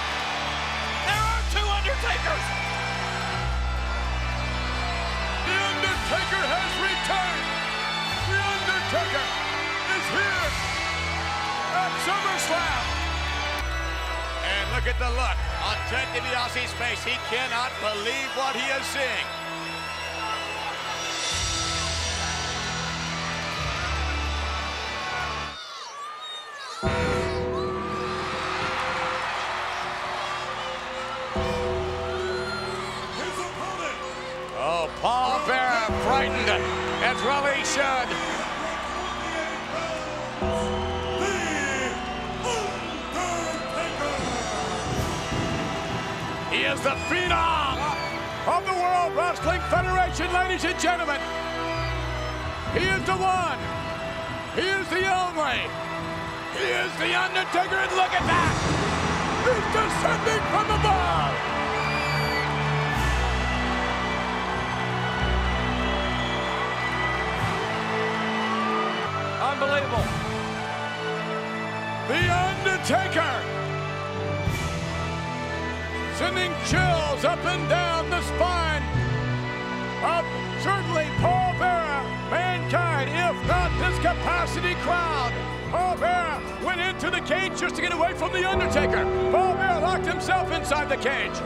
There are two Undertakers! The Undertaker has returned! The Undertaker is here at SummerSlam! And look at the look on Ted DiBiase's face. He cannot believe what he is seeing. Paul Bearer frightened, as well he should. The Undertaker! He is the phenom of the World Wrestling Federation, ladies and gentlemen. He is the one. He is the only. He is the Undertaker, and look at that! He's descending from above! Unbelievable. The Undertaker sending chills up and down the spine of certainly Paul Bearer, Mankind, if not this capacity crowd. Paul Bearer went into the cage just to get away from The Undertaker. Paul Bearer locked himself inside the cage.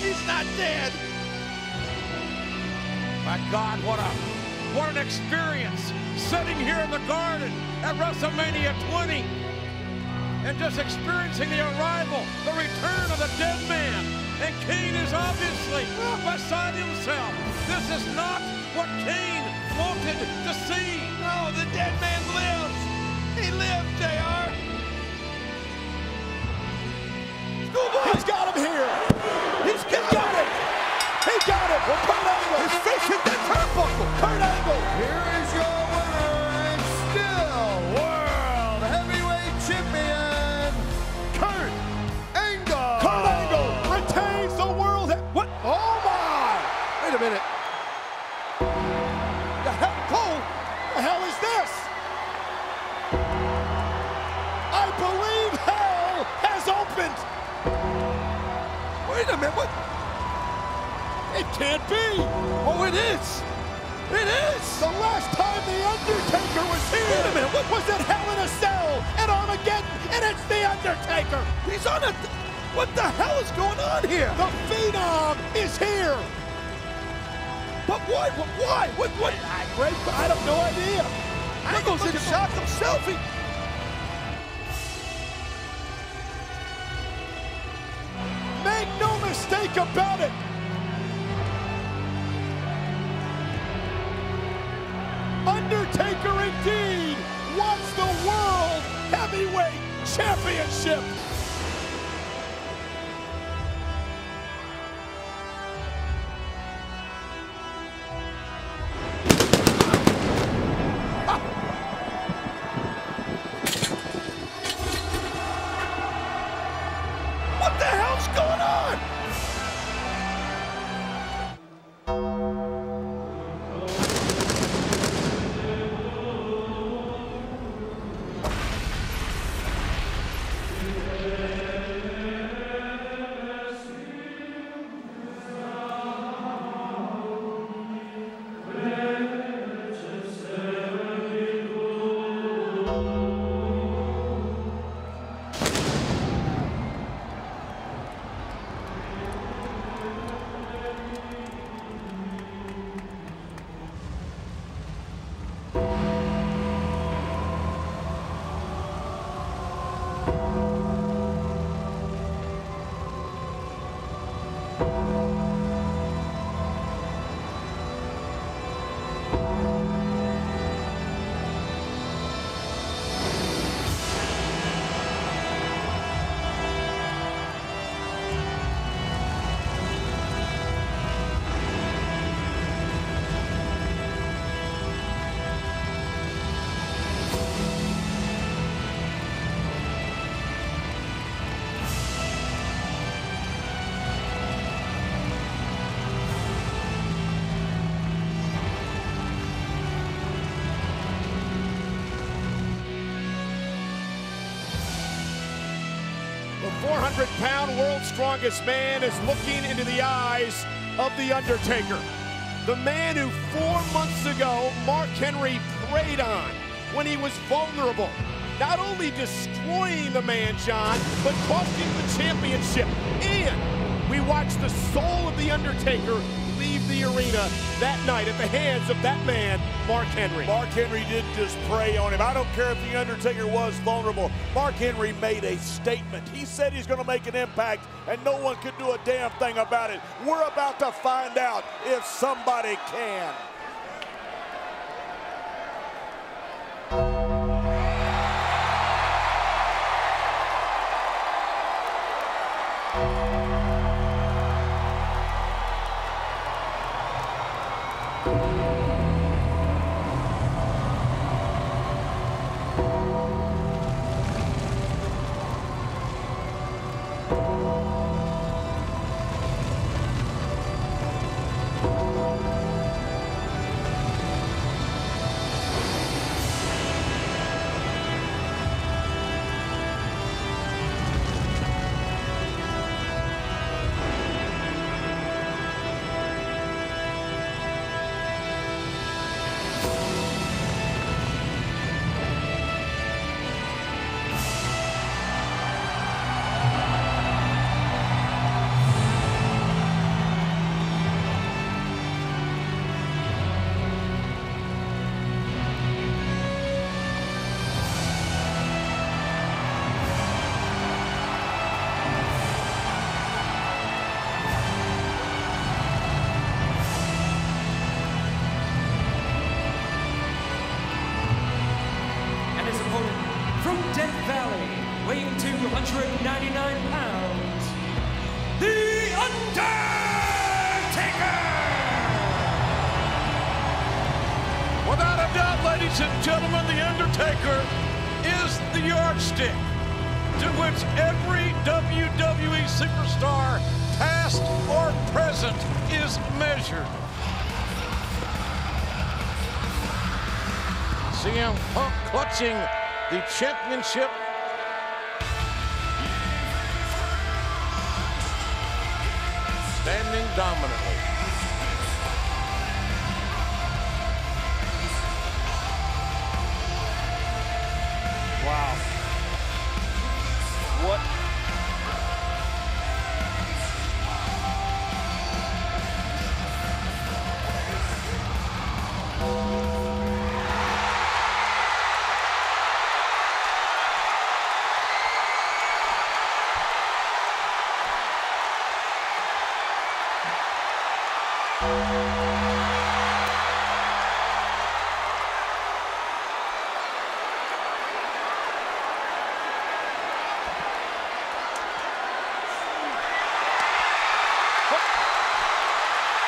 He's not dead. My God, what an experience sitting here in the Garden at WrestleMania 20 and just experiencing the arrival, the return of the dead man. And Kane is obviously beside himself. This is not what Kane wanted to see. No, the dead man lives. He lived, JR. He's got him here. He's got it. He got it. Well, Kurt Angle is facing the turnbuckle. Kurt Angle. Here is your winner and still World Heavyweight Champion, Kurt Angle. Kurt Angle retains the world. What? Oh my! Wait a minute. The hell, Cole? The hell is this? I believe hell has opened. Wait a minute, what? It can't be! Oh, it is! It is! The last time The Undertaker was here! Wait a minute, what was it? Hell in a Cell and Armageddon, and it's The Undertaker! He's on a... What the hell is going on here? The Phenom is here! But why? Why? What? I have no idea! Angle's in shock himself! Mistake about it. Undertaker indeed wants the World Heavyweight Championship. 400-pound world's strongest man is looking into the eyes of The Undertaker. The man who 4 months ago Mark Henry preyed on when he was vulnerable. Not only destroying the man, John, but costing the championship. And we watched the soul of The Undertaker leave the arena that night at the hands of that man, Mark Henry. Mark Henry did just prey on him. I don't care if The Undertaker was vulnerable. Mark Henry made a statement. He said he's going to make an impact, and no one could do a damn thing about it. We're about to find out if somebody can. Ladies and gentlemen, The Undertaker is the yardstick to which every WWE superstar, past or present, is measured. CM Punk clutching the championship. Standing dominantly.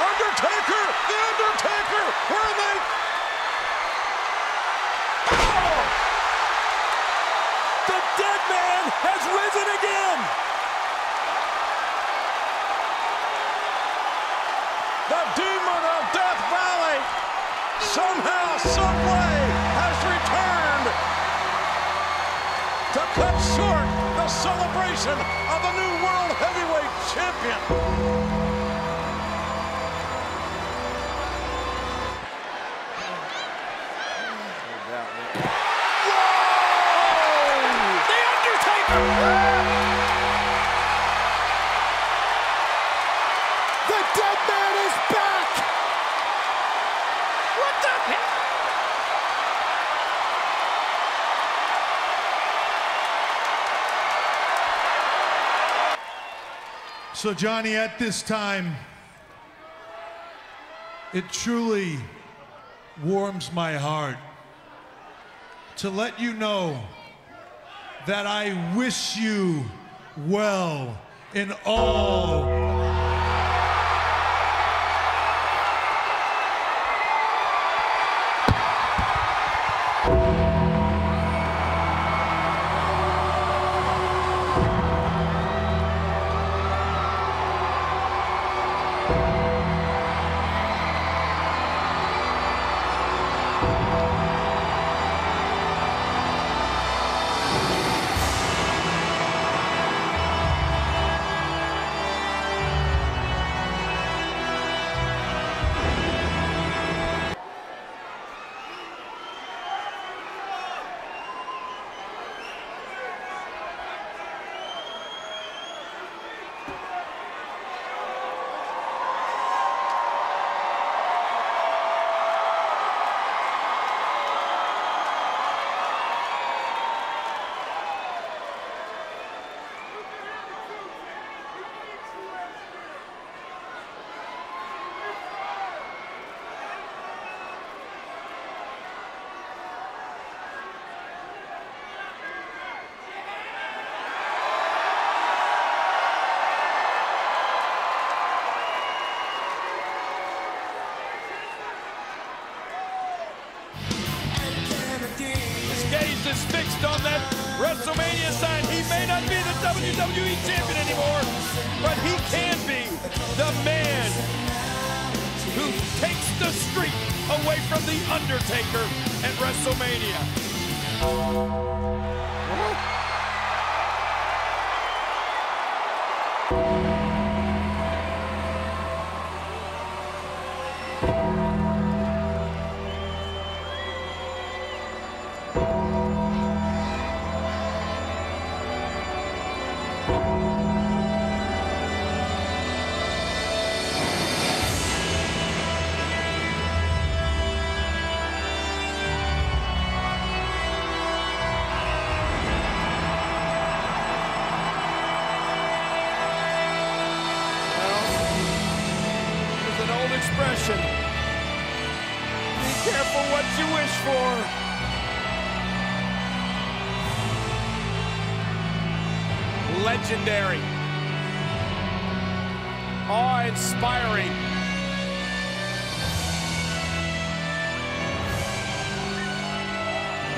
Undertaker! The Undertaker! Where are they? Oh! The dead man has risen again! The demon of Death Valley somehow, someway has returned to cut short the celebration of the new World Heavyweight Champion. So, Johnny, at this time, it truly warms my heart to let you know that I wish you well in all. is fixed on that WrestleMania sign. He may not be the WWE champion anymore, but he can be the man who takes the streak away from The Undertaker at WrestleMania. Expression. Be careful what you wish for. Legendary. Awe-inspiring.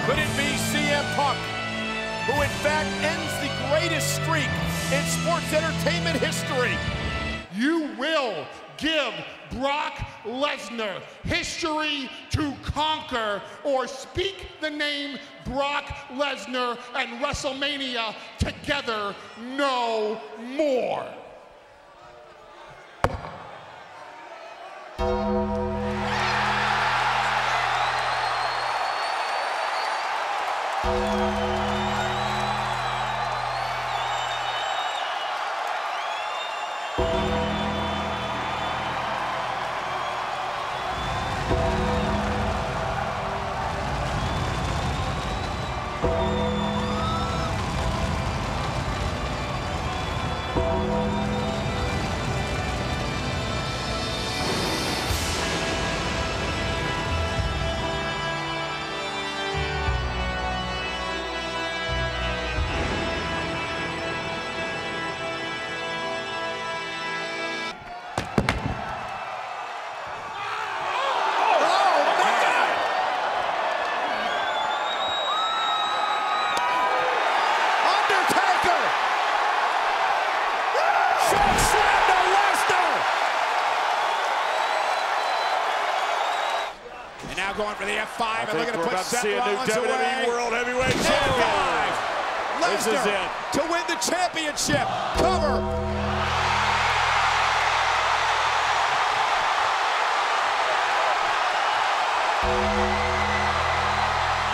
Could it be CM Punk, who in fact ends the greatest streak in sports entertainment history? You will give Brock Lesnar history to conquer, or speak the name Brock Lesnar and WrestleMania together no more. Going for the F5, and they're going to put Seth Rollins away. WWE World Heavyweight Champion. Lesnar to win the championship. Cover.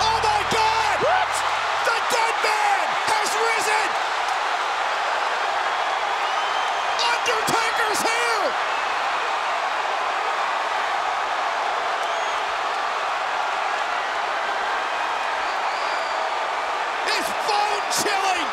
Oh my God! What? The Dead Man has risen. Undertaker's here. Chilling.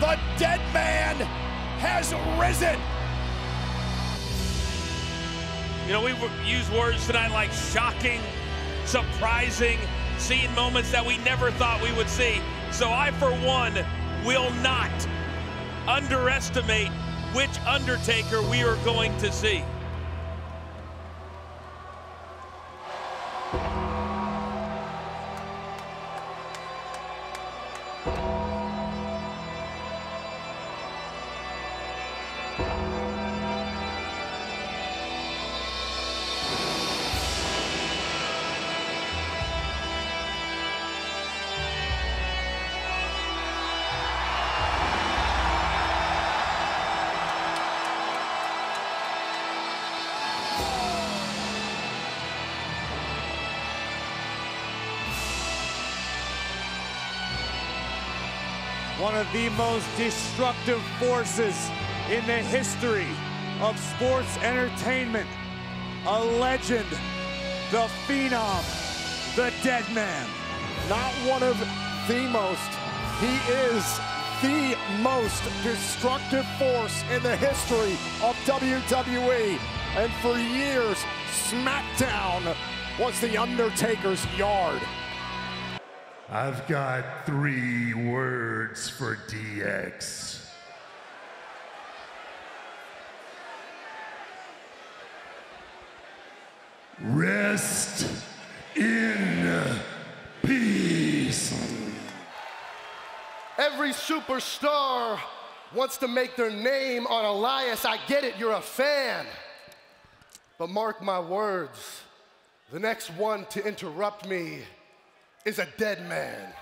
The dead man has risen. You know, we've used words tonight like shocking, surprising, seeing moments that we never thought we would see. So I, for one, will not underestimate which Undertaker we are going to see. One of the most destructive forces in the history of sports entertainment. A legend, the Phenom, the Dead Man. Not one of the most, he is the most destructive force in the history of WWE. And for years, SmackDown was the Undertaker's yard. I've got 3 words for DX. Rest in peace. Every superstar wants to make their name on Elias. I get it, you're a fan. But mark my words, the next one to interrupt me is a dead man.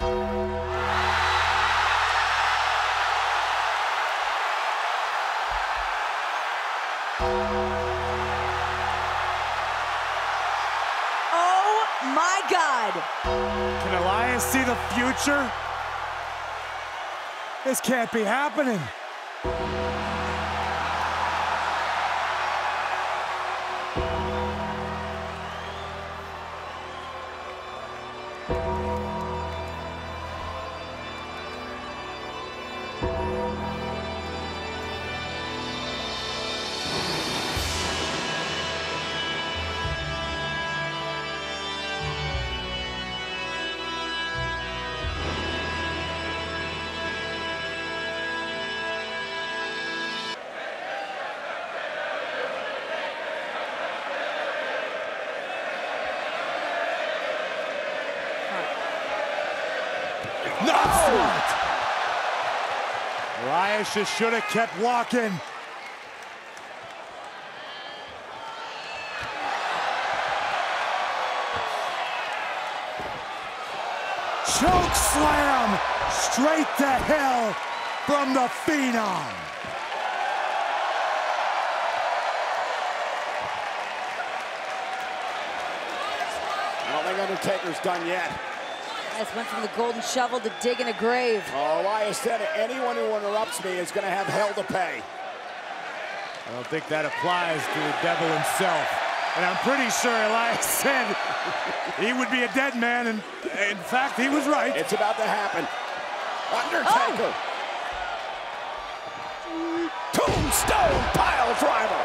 Oh my God. Can Elias see the future? This can't be happening. Elias just should have kept walking. Choke slam straight to hell from the Phenom. I don't think Undertaker's done yet. Elias went from the golden shovel to digging a grave. Oh, Elias said it. Anyone who interrupts me is going to have hell to pay. I don't think that applies to the devil himself. And I'm pretty sure Elias said he would be a dead man, and in fact, he was right. It's about to happen. Undertaker. Oh. Tombstone pile driver.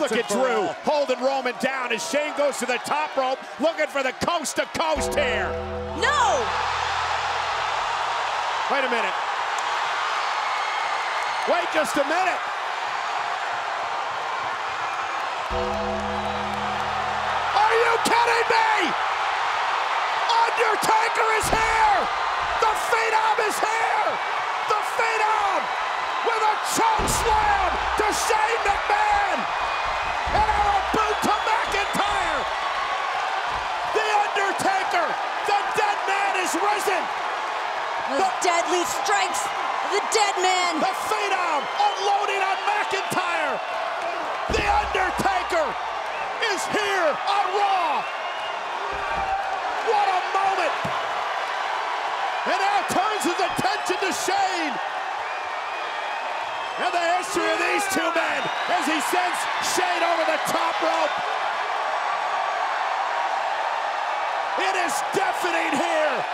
Look at Drew holding Roman down as Shane goes to the top rope, looking for the coast to coast here. No! Wait a minute. Wait just a minute. Are you kidding me? Undertaker is here! The Phenom is here! The Phenom with a choke slam to Shane McMahon! And our boot to McIntyre! The Undertaker! The dead man is risen! The deadly strikes of the dead man! The Phenom unloading on McIntyre! The Undertaker is here on Raw! What a moment! And now turns his attention to Shane! And the history of these two men as he sends Shane over the top rope. It is deafening here.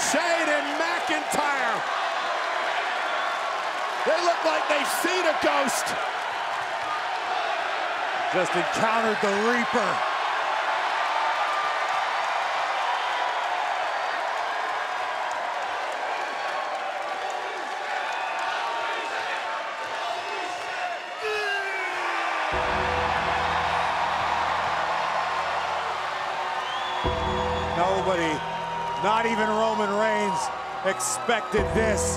Shane and McIntyre. They look like they've seen a ghost. Just encountered the Reaper. Nobody, not even Roman Reigns, expected this.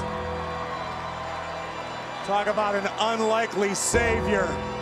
Talk about an unlikely savior.